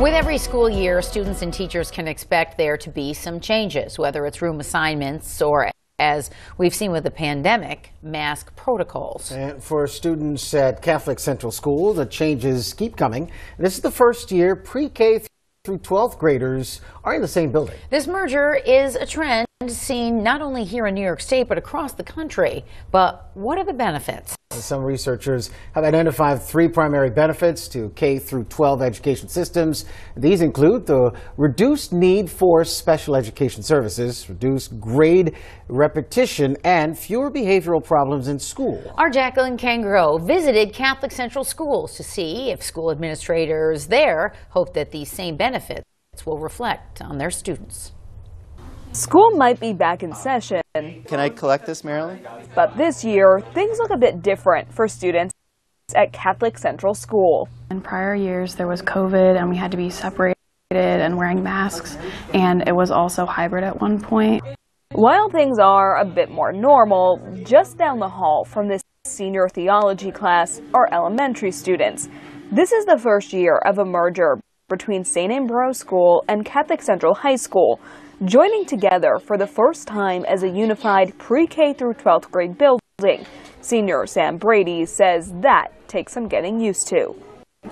With every school year, students and teachers can expect there to be some changes, whether it's room assignments or, as we've seen with the pandemic, mask protocols. And for students at Catholic Central School, the changes keep coming. This is the first year pre-K through 12th graders are in the same building. This merger is a trend seen not only here in New York State, but across the country. But what are the benefits? Some researchers have identified three primary benefits to K through 12 education systems. These include the reduced need for special education services, reduced grade repetition, and fewer behavioral problems in school. Our Jacqueline Kangaroo visited Catholic Central Schools to see if school administrators there hope that these same benefits will reflect on their students. School might be back in session. Can I collect this, Marilyn? But this year, things look a bit different for students at Catholic Central School. In prior years, there was COVID and we had to be separated and wearing masks, and it was also hybrid at one point. While things are a bit more normal, just down the hall from this senior theology class are elementary students. This is the first year of a merger between St. Ambrose School and Catholic Central High School, joining together for the first time as a unified pre-K through 12th grade building. Senior Sam Brady says that takes some getting used to.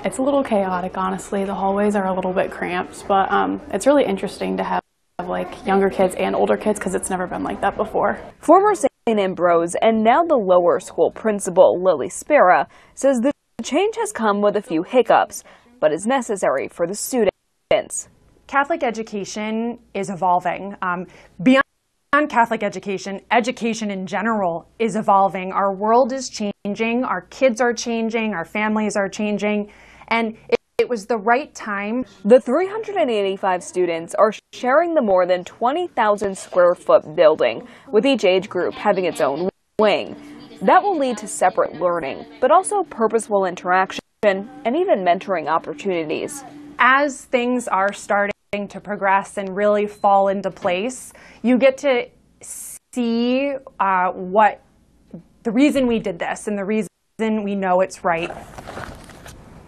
It's a little chaotic, honestly. The hallways are a little bit cramped, but it's really interesting to have like younger kids and older kids because it's never been like that before. Former St. Ambrose and now the lower school principal, Lily Spira, says the change has come with a few hiccups, but is necessary for the students. Catholic education is evolving. Beyond Catholic education, education in general is evolving. Our world is changing, our kids are changing, our families are changing, and it was the right time. The 385 students are sharing the more than 20,000 square foot building, with each age group having its own wing. That will lead to separate learning, but also purposeful interaction and even mentoring opportunities. As things are starting to progress and really fall into place, you get to see what the reason we did this and the reason we know it's right.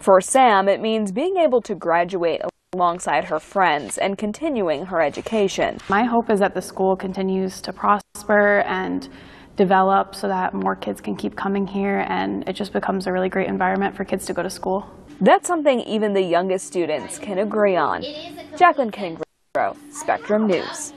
For Sam, it means being able to graduate alongside her friends and continuing her education. My hope is that the school continues to prosper and develop so that more kids can keep coming here, and it just becomes a really great environment for kids to go to school. That's something even the youngest students can agree on. Jacqueline Kangaroo, Spectrum News.